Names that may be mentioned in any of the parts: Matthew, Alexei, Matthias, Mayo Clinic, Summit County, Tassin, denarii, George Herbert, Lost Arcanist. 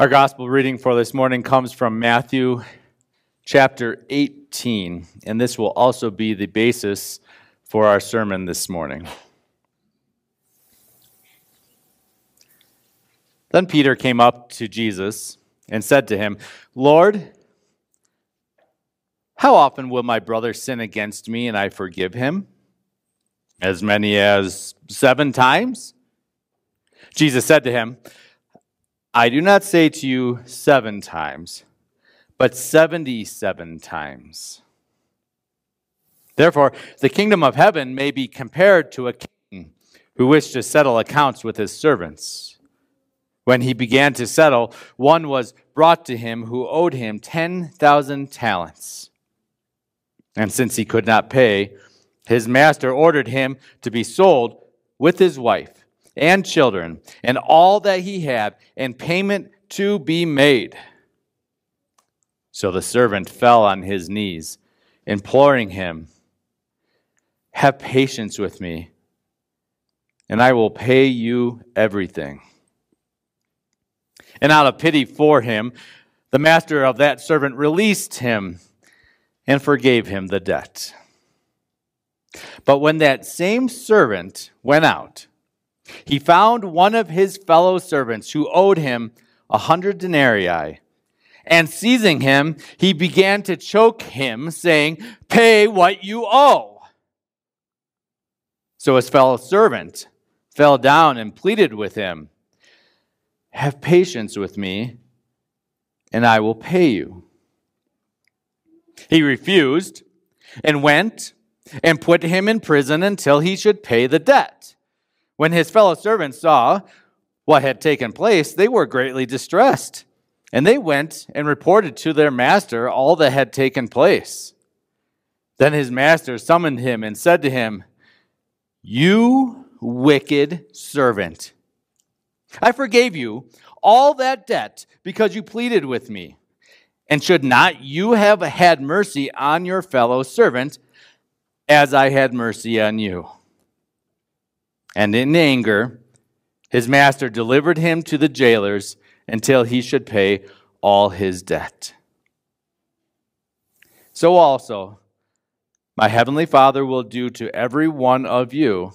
Our gospel reading for this morning comes from Matthew chapter 18, and this will also be the basis for our sermon this morning. Then Peter came up to Jesus and said to him, "Lord, how often will my brother sin against me and I forgive him? As many as 7 times?" Jesus said to him, "I do not say to you 7 times, but 77 times. Therefore, the kingdom of heaven may be compared to a king who wished to settle accounts with his servants. When he began to settle, one was brought to him who owed him 10,000 talents. And since he could not pay, his master ordered him to be sold with his wife and children, and all that he had, and payment to be made. So the servant fell on his knees, imploring him, 'Have patience with me, and I will pay you everything.' And out of pity for him, the master of that servant released him and forgave him the debt. But when that same servant went out, he found one of his fellow servants who owed him 100 denarii. And seizing him, he began to choke him, saying, 'Pay what you owe.' So his fellow servant fell down and pleaded with him, 'Have patience with me, and I will pay you.' He refused and went and put him in prison until he should pay the debt. When his fellow servants saw what had taken place, they were greatly distressed, and they went and reported to their master all that had taken place. Then his master summoned him and said to him, 'You wicked servant, I forgave you all that debt because you pleaded with me. And should not you have had mercy on your fellow servant as I had mercy on you?' And in anger, his master delivered him to the jailers until he should pay all his debt. So also, my heavenly Father will do to every one of you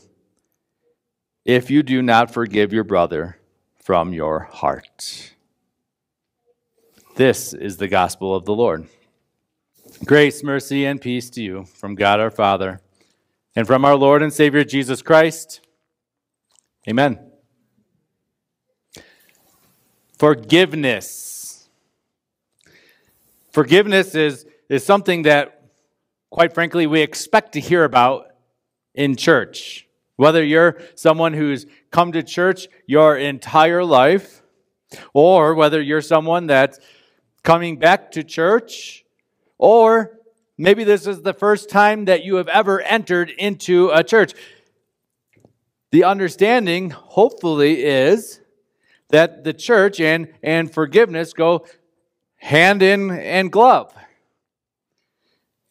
if you do not forgive your brother from your heart." This is the gospel of the Lord. Grace, mercy, and peace to you from God our Father and from our Lord and Savior Jesus Christ. Amen. Forgiveness. Forgiveness is something that, quite frankly, we expect to hear about in church. Whether you're someone who's come to church your entire life, or whether you're someone that's coming back to church, or maybe this is the first time that you have ever entered into a church. The understanding, hopefully, is that the church and forgiveness go hand in glove.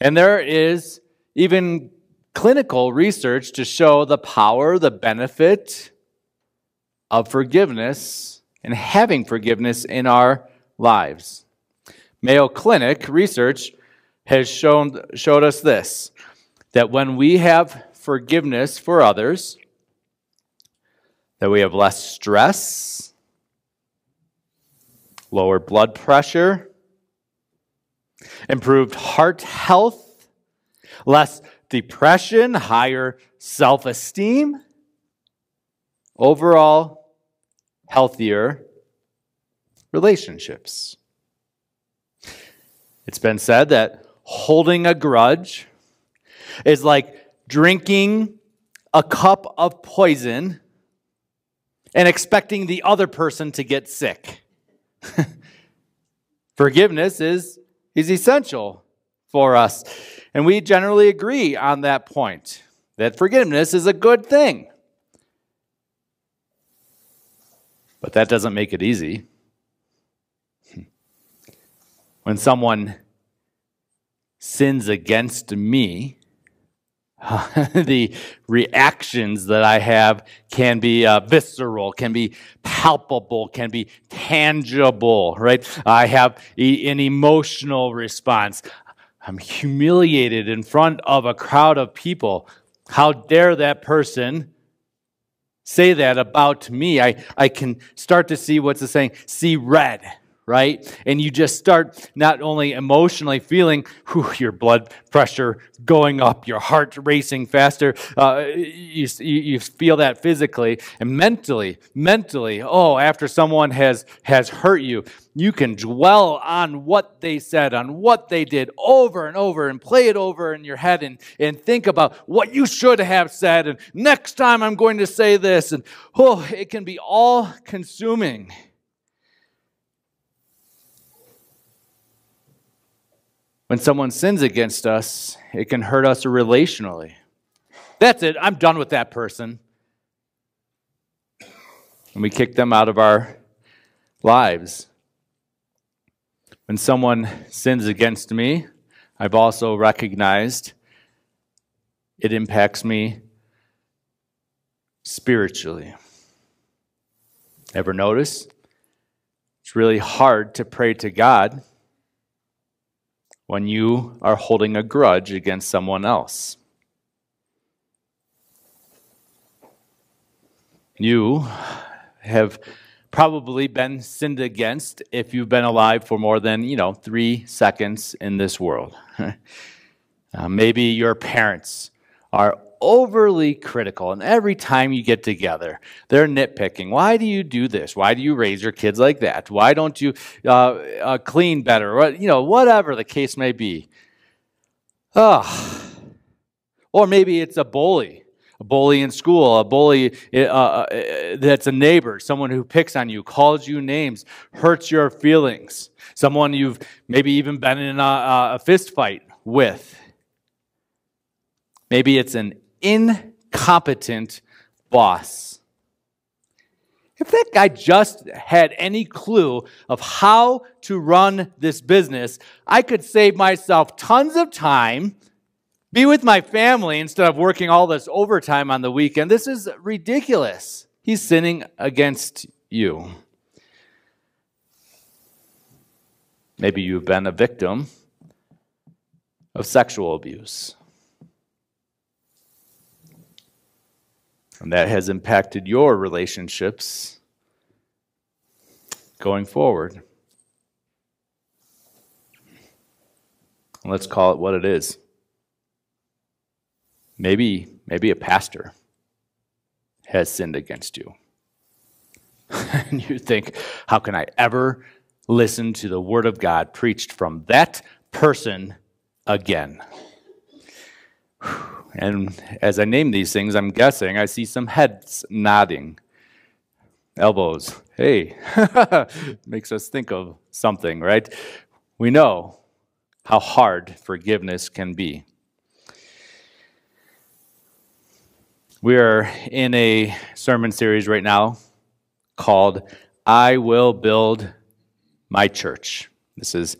And there is even clinical research to show the power, the benefit of forgiveness and having forgiveness in our lives. Mayo Clinic research has showed us this, that when we have forgiveness for others, that we have less stress, lower blood pressure, improved heart health, less depression, higher self-esteem, overall healthier relationships. It's been said that holding a grudge is like drinking a cup of poison and expecting the other person to get sick. Forgiveness is essential for us. And we generally agree on that point, that forgiveness is a good thing. But that doesn't make it easy. When someone sins against me, the reactions that I have can be visceral, can be palpable, can be tangible, right? I have an emotional response. I'm humiliated in front of a crowd of people. How dare that person say that about me? I can start to see, what's the saying? See red. Right? And you just start not only emotionally feeling your blood pressure going up, your heart racing faster, you feel that physically and mentally. Oh, after someone has hurt you, you can dwell on what they said, on what they did over and over and play it over in your head and think about what you should have said and next time I'm going to say this. And it can be all consuming. When someone sins against us, it can hurt us relationally. That's it. I'm done with that person. And we kick them out of our lives. When someone sins against me, I've also recognized it impacts me spiritually. Ever notice? It's really hard to pray to God when you are holding a grudge against someone else. You have probably been sinned against if you've been alive for more than, 3 seconds in this world. Maybe your parents are overly critical, and every time you get together, they're nitpicking. Why do you do this? Why do you raise your kids like that? Why don't you clean better? Whatever the case may be. Or maybe it's a bully in school, a bully that's a neighbor, someone who picks on you, calls you names, hurts your feelings, someone you've maybe even been in a fist fight with. Maybe it's an incompetent boss. If that guy just had any clue of how to run this business, I could save myself tons of time, be with my family instead of working all this overtime on the weekend. This is ridiculous. He's sinning against you. Maybe you've been a victim of sexual abuse, and that has impacted your relationships going forward. Let's call it what it is. Maybe a pastor has sinned against you. And you think, how can I ever listen to the word of God preached from that person again? And as I name these things, I'm guessing I see some heads nodding, elbows. Hey, makes us think of something, right? We know how hard forgiveness can be. We are in a sermon series right now called I Will Build My Church. This is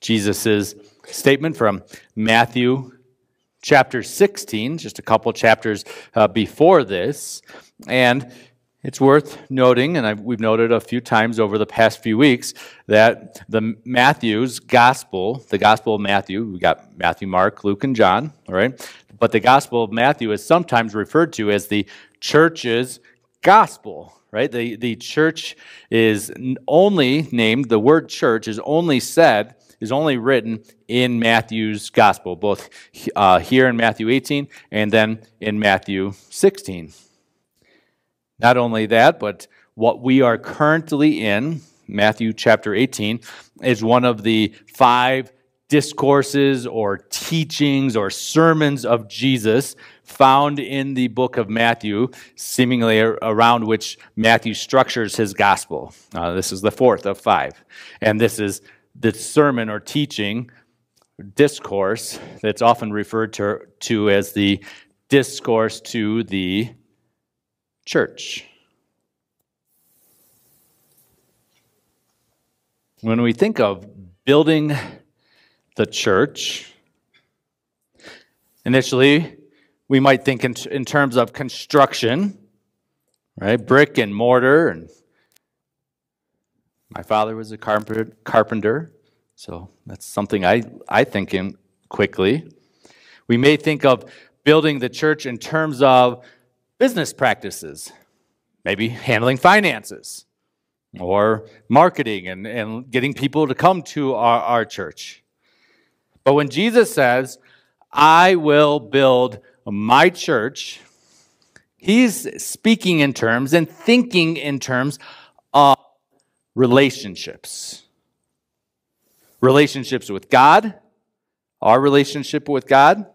Jesus' statement from Matthew chapter 16, just a couple chapters before this, and it's worth noting, and we've noted a few times over the past few weeks, that the Gospel of Matthew, we got Matthew, Mark, Luke, and John, all right? But the Gospel of Matthew is sometimes referred to as the church's gospel, right? The church is only named, the word church is only said, is only written in Matthew's gospel, both here in Matthew 18 and then in Matthew 16. Not only that, but what we are currently in, Matthew chapter 18, is one of the 5 discourses or teachings or sermons of Jesus found in the book of Matthew, seemingly around which Matthew structures his gospel. This is the 4th of 5, and this is the sermon or teaching discourse that's often referred to as the discourse to the church. When we think of building the church, initially we might think in terms of construction, right? Brick and mortar. And my father was a carpenter, so that's something I think in quickly. We may think of building the church in terms of business practices, maybe handling finances or marketing and getting people to come to our church. But when Jesus says, I will build my church, he's speaking in terms and thinking in terms of relationships. Relationships with God, our relationship with God,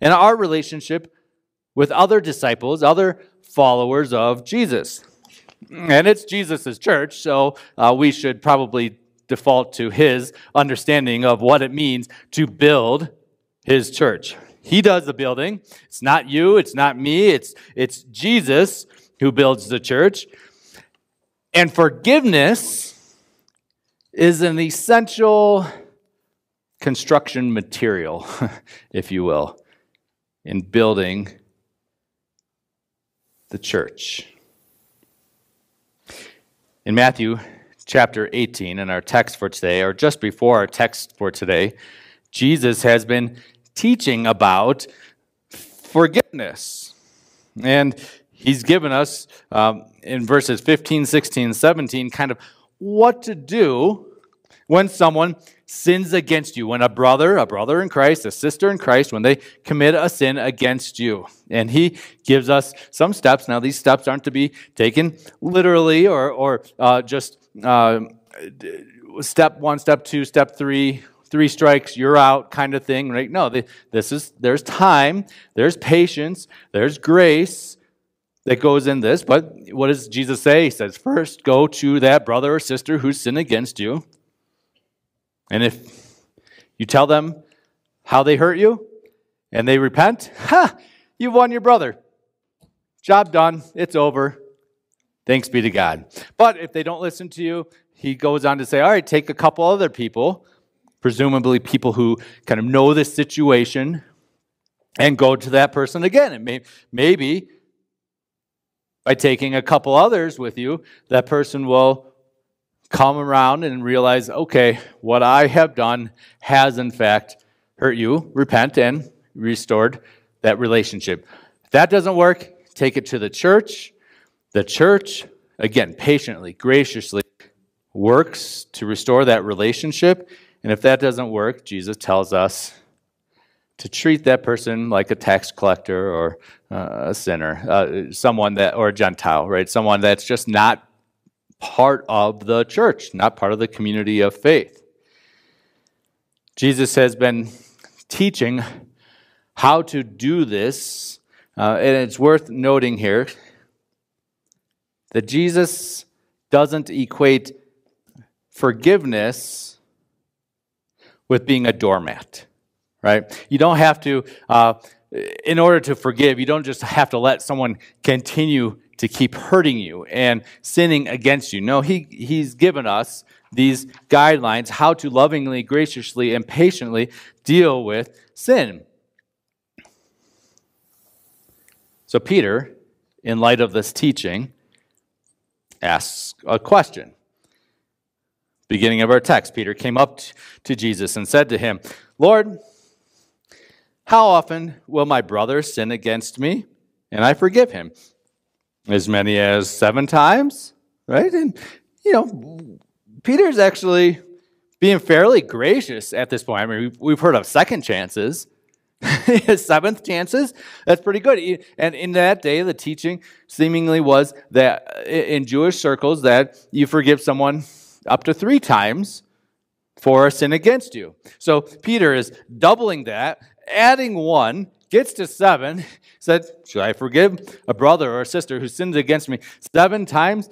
and our relationship with other disciples, other followers of Jesus. And it's Jesus' church, so we should probably default to his understanding of what it means to build his church. He does the building. It's not you, it's not me, it's Jesus who builds the church. And forgiveness is an essential construction material, if you will, in building the church. In Matthew chapter 18, in our text for today, or just before our text for today, Jesus has been teaching about forgiveness. And he's given us, in verses 15, 16, 17, kind of what to do when someone sins against you, when a brother in Christ, a sister in Christ, when they commit a sin against you. And he gives us some steps. Now, these steps aren't to be taken literally or just step one, step two, step three, three strikes, you're out kind of thing, right? No, there's time, there's patience, there's grace that goes in this. But what does Jesus say? He says, first, go to that brother or sister who's sinned against you. And if you tell them how they hurt you and they repent, you've won your brother. Job done. It's over. Thanks be to God. But if they don't listen to you, he goes on to say, all right, take a couple other people, presumably people who kind of know this situation, and go to that person again. And maybe by taking a couple others with you, that person will come around and realize, okay, what I have done has in fact hurt you. Repent and restored that relationship. If that doesn't work, take it to the church. The church, again, patiently, graciously works to restore that relationship. And if that doesn't work, Jesus tells us to treat that person like a tax collector or a sinner, someone that, or a Gentile, right? Someone that's just not part of the church, not part of the community of faith. Jesus has been teaching how to do this, and it's worth noting here that Jesus doesn't equate forgiveness with being a doormat, right? You don't have to, in order to forgive, you don't just have to let someone continue to keep hurting you and sinning against you. No, he's given us these guidelines how to lovingly, graciously, and patiently deal with sin. So Peter, in light of this teaching, asks a question. Beginning of our text, Peter came up to Jesus and said to him, Lord, how often will my brother sin against me and I forgive him? As many as 7 times, right? And, you know, Peter's actually being fairly gracious at this point. I mean, we've heard of second chances, 7th chances. That's pretty good. And in that day, the teaching seemingly was that in Jewish circles that you forgive someone up to 3 times for a sin against you. So Peter is doubling that, adding 1, gets to 7, said, should I forgive a brother or a sister who sins against me 7 times?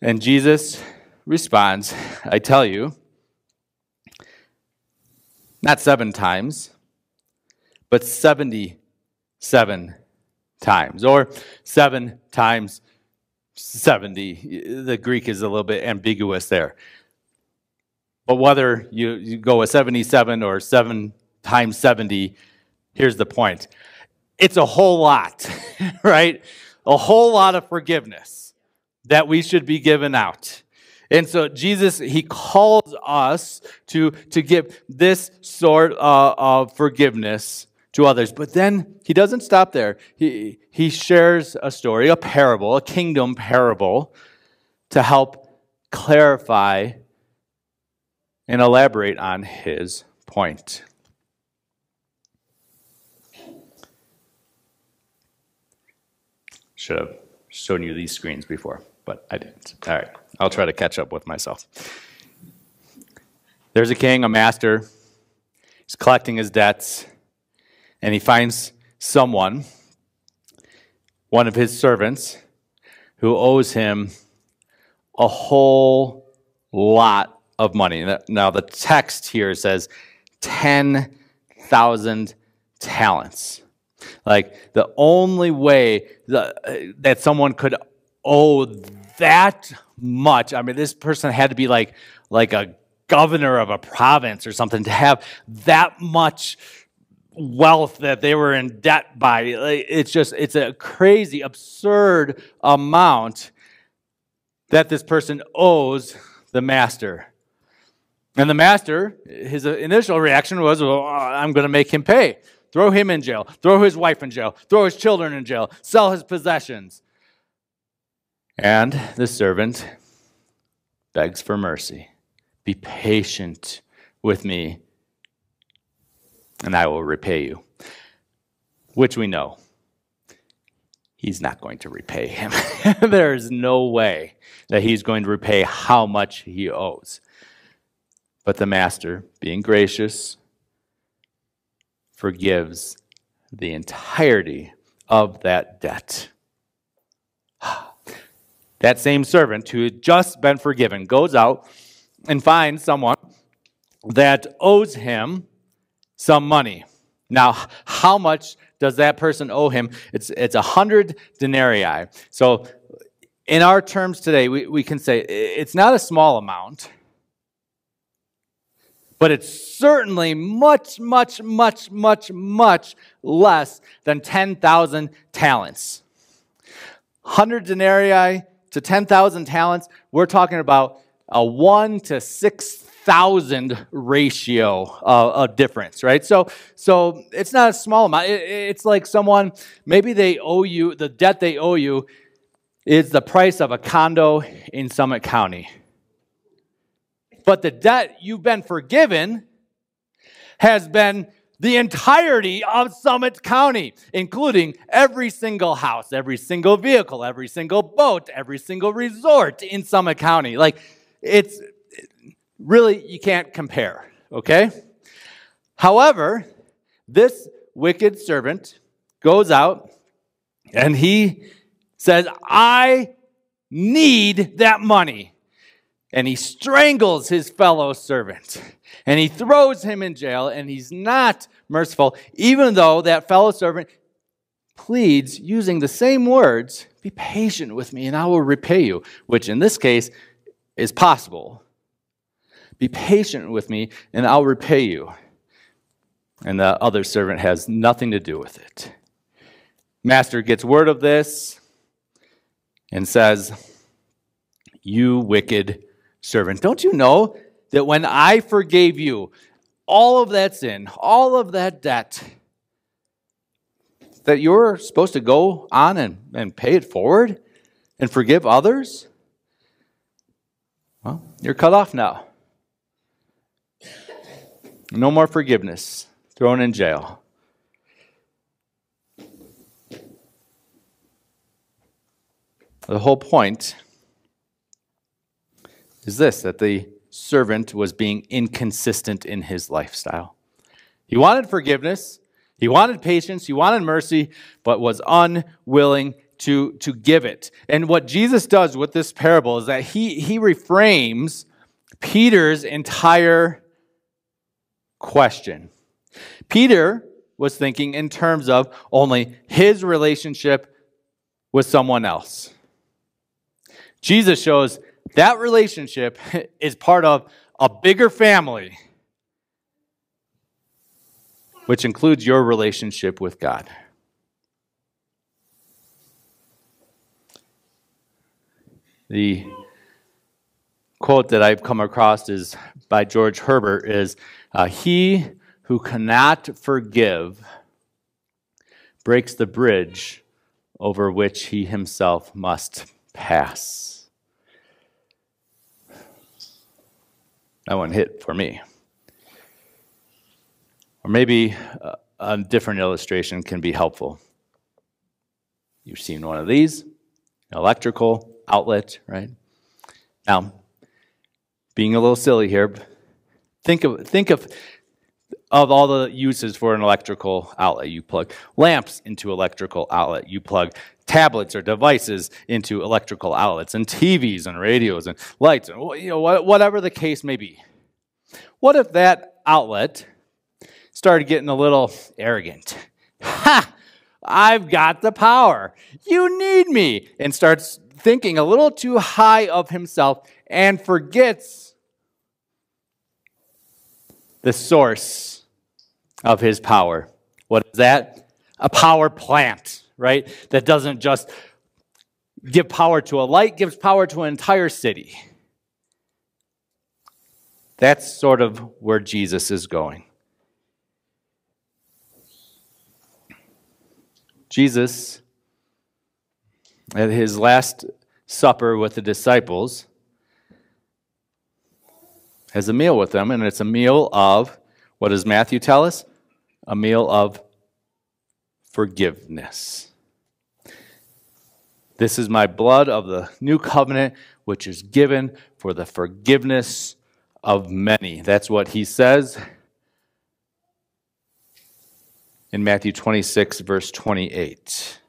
And Jesus responds, I tell you, not 7 times, but 77 times, or 7 times 70. The Greek is a little bit ambiguous there. But whether you go with 77 or 7 times 70, here's the point. it's a whole lot, right? A whole lot of forgiveness that we should be given out. And so Jesus, he calls us to give this sort of forgiveness to others. But then he doesn't stop there. He shares a story, a parable, a kingdom parable, to help clarify and elaborate on his point. Should have shown you these screens before, but I didn't. All right, I'll try to catch up with myself. There's a king, a master. He's collecting his debts, and he finds someone, one of his servants, who owes him a whole lot of money. Now, the text here says 10,000 talents. Like, the only way that someone could owe that much, I mean, this person had to be like a governor of a province or something to have that much wealth that they were in debt by. It's just, it's a crazy, absurd amount that this person owes the master. And the master, his initial reaction was, well, I'm going to make him pay. Throw him in jail. Throw his wife in jail. Throw his children in jail. Sell his possessions. And the servant begs for mercy. Be patient with me, and I will repay you. Which we know, he's not going to repay him. There is no way that he's going to repay how much he owes. But the master, being gracious, forgives the entirety of that debt. That same servant who had just been forgiven goes out and finds someone that owes him some money. Now, how much does that person owe him? It's 100 denarii. So in our terms today, we can say it's not a small amount, but it's certainly much, much, much, much, much less than 10,000 talents. 100 denarii to 10,000 talents, we're talking about a 1 to 6,000 ratio of difference, right? So it's not a small amount. It's like someone, maybe they owe you, the debt they owe you is the price of a condo in Summit County. But the debt you've been forgiven has been the entirety of Summit County, including every single house, every single vehicle, every single boat, every single resort in Summit County. Like, it's really, you can't compare, okay? However, this wicked servant goes out and he says, I need that money. And he strangles his fellow servant, and he throws him in jail, and he's not merciful, even though that fellow servant pleads using the same words, be patient with me, and I will repay you, which in this case is possible. Be patient with me, and I'll repay you. And the other servant has nothing to do with it. Master gets word of this and says, you wicked servant, don't you know that when I forgave you all of that sin, all of that debt, that you're supposed to go on and pay it forward and forgive others? Well, you're cut off now. No more forgiveness, thrown in jail. The whole point is this, that the servant was being inconsistent in his lifestyle. He wanted forgiveness, he wanted patience, he wanted mercy, but was unwilling to give it. And what Jesus does with this parable is that he reframes Peter's entire question. Peter was thinking in terms of only his relationship with someone else. Jesus shows that relationship is part of a bigger family, which includes your relationship with God. The quote that I've come across is by George Herbert is, he who cannot forgive breaks the bridge over which he himself must pass. That one hit for me. Or maybe a different illustration can be helpful. You've seen one of these, an electrical outlet, right? Now, being a little silly here, think of all the uses for an electrical outlet. You plug lamps into electrical outlet. You plug tablets or devices into electrical outlets, and TVs and radios and lights, and whatever the case may be. What if that outlet started getting a little arrogant? Ha! I've got the power. You need me. And starts thinking a little too high of himself and forgets the source of his power. What is that? A power plant, right? That doesn't just give power to a light, gives power to an entire city. That's sort of where Jesus is going. Jesus, at his last supper with the disciples, has a meal with them, and it's a meal of, what does Matthew tell us? A meal of forgiveness. This is my blood of the new covenant, which is given for the forgiveness of many. That's what he says in Matthew 26, verse 28.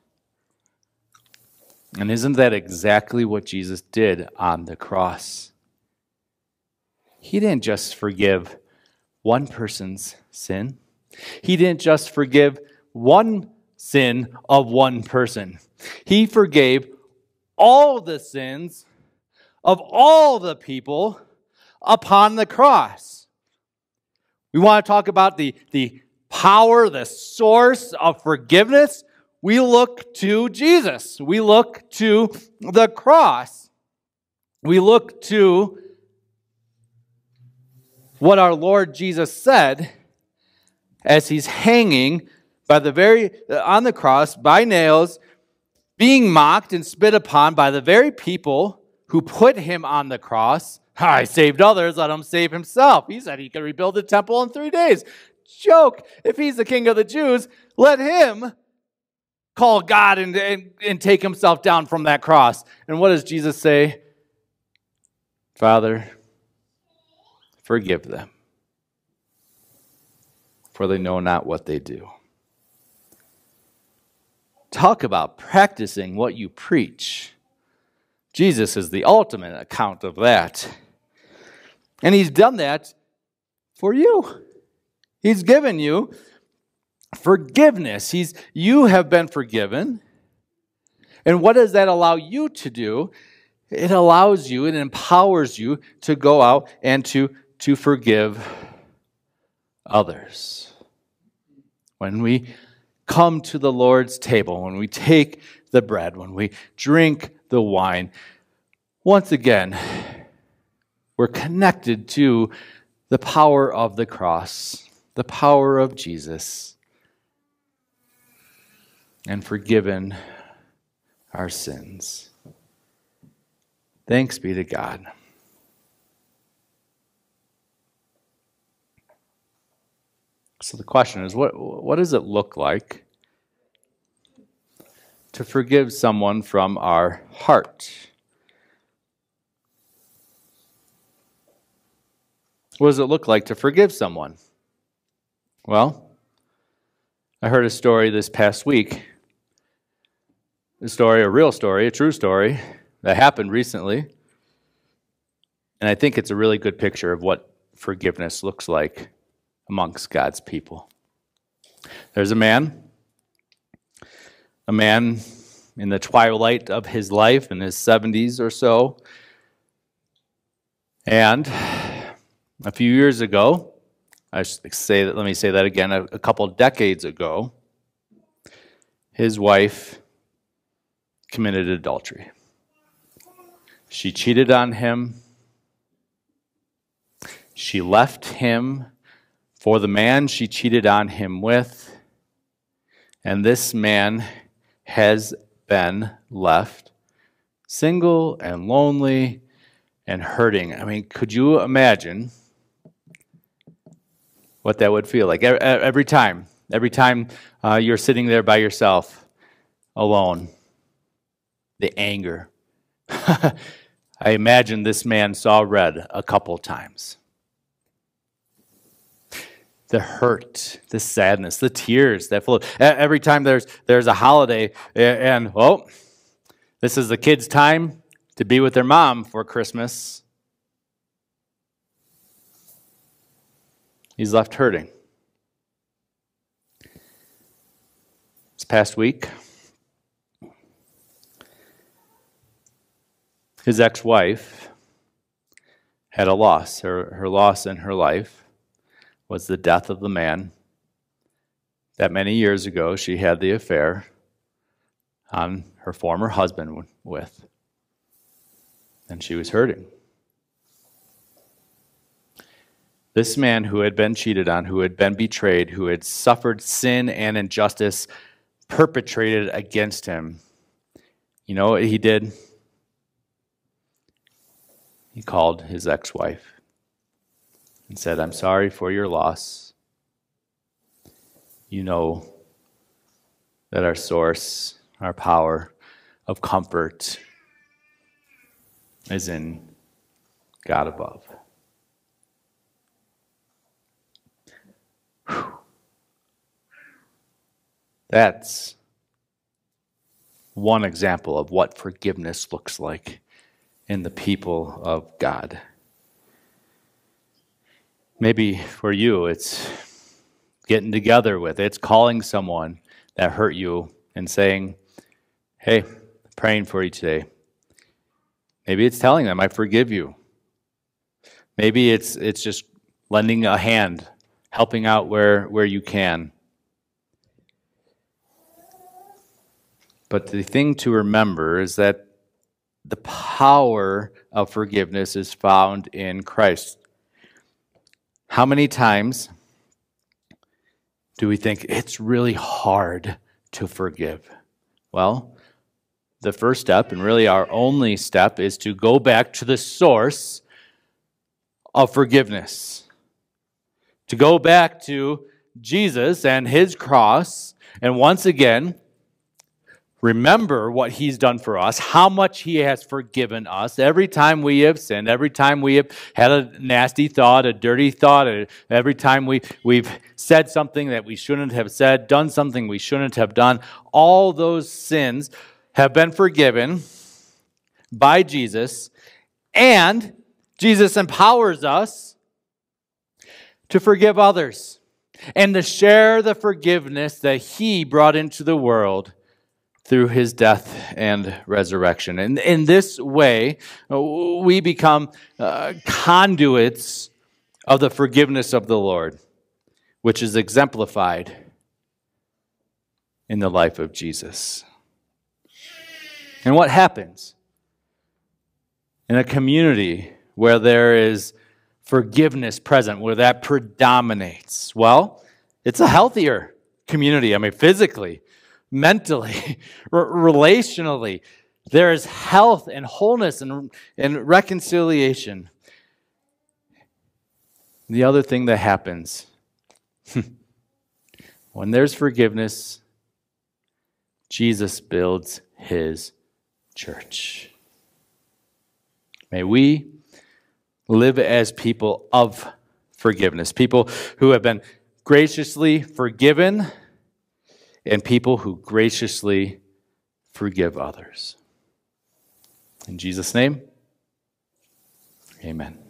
And isn't that exactly what Jesus did on the cross? He didn't just forgive one person's sin. He didn't just forgive one sin of one person. He forgave all the sins of all the people upon the cross. We want to talk about the power, the source of forgiveness. We look to Jesus. We look to the cross. We look to what our Lord Jesus said as he's hanging by the on the cross by nails, being mocked and spit upon by the very people who put him on the cross. I saved others, let him save himself. He said he could rebuild the temple in 3 days. Joke. If he's the king of the Jews, let him call God and take himself down from that cross. And what does Jesus say? Father, forgive them, for they know not what they do. Talk about practicing what you preach. Jesus is the ultimate account of that. And he's done that for you. He's given you forgiveness. You have been forgiven. And what does that allow you to do? It allows you, it empowers you to go out and to forgive others. When we come to the Lord's table, when we take the bread, when we drink the wine, once again, we're connected to the power of the cross, the power of Jesus, and forgiven our sins. Thanks be to God. So the question is, what does it look like to forgive someone from our heart? What does it look like to forgive someone? Well, I heard a story this past week, a true story that happened recently, and I think it's a really good picture of what forgiveness looks like amongst God's people. There's a man in the twilight of his life, in his 70s or so, and a few years ago, let me say that again. A couple decades ago, his wife committed adultery. She cheated on him. She left him for the man she cheated on him with. And this man has been left single and lonely and hurting. I mean, could you imagine what that would feel like? Every time you're sitting there by yourself, alone, the anger. I imagine this man saw red a couple times. The hurt, the sadness, the tears that flowed. Every time there's a holiday and, oh, this is the kids' time to be with their mom for Christmas. He's left hurting. This past week, his ex-wife had a loss. Her loss in her life was the death of the man that many years ago she had the affair on her former husband with. And she was hurting. This man who had been cheated on, who had been betrayed, who had suffered sin and injustice perpetrated against him, you know what he did? He called his ex-wife and said, "I'm sorry for your loss. You know that our source, our power of comfort is in God above." Whew. That's one example of what forgiveness looks like in the people of God. Maybe for you, it's getting together with, it's calling someone that hurt you and saying, "Hey, praying for you today." Maybe it's telling them, "I forgive you." Maybe it's just lending a hand, helping out where you can. But the thing to remember is that the power of forgiveness is found in Christ. How many times do we think it's really hard to forgive? Well, the first step, and really our only step, is to go back to the source of forgiveness. To go back to Jesus and his cross, and once again, remember what he's done for us, how much he has forgiven us. Every time we have sinned, every time we have had a nasty thought, a dirty thought, every time we've said something that we shouldn't have said, done something we shouldn't have done, all those sins have been forgiven by Jesus, and Jesus empowers us to forgive others and to share the forgiveness that he brought into the world through his death and resurrection. And in this way, we become conduits of the forgiveness of the Lord, which is exemplified in the life of Jesus. And what happens in a community where there is forgiveness present, where that predominates? Well, it's a healthier community. I mean, physically, mentally, relationally, there is health and wholeness and reconciliation. The other thing that happens, when there's forgiveness, Jesus builds his church. May we live as people of forgiveness, people who have been graciously forgiven, and people who graciously forgive others. In Jesus' name, amen.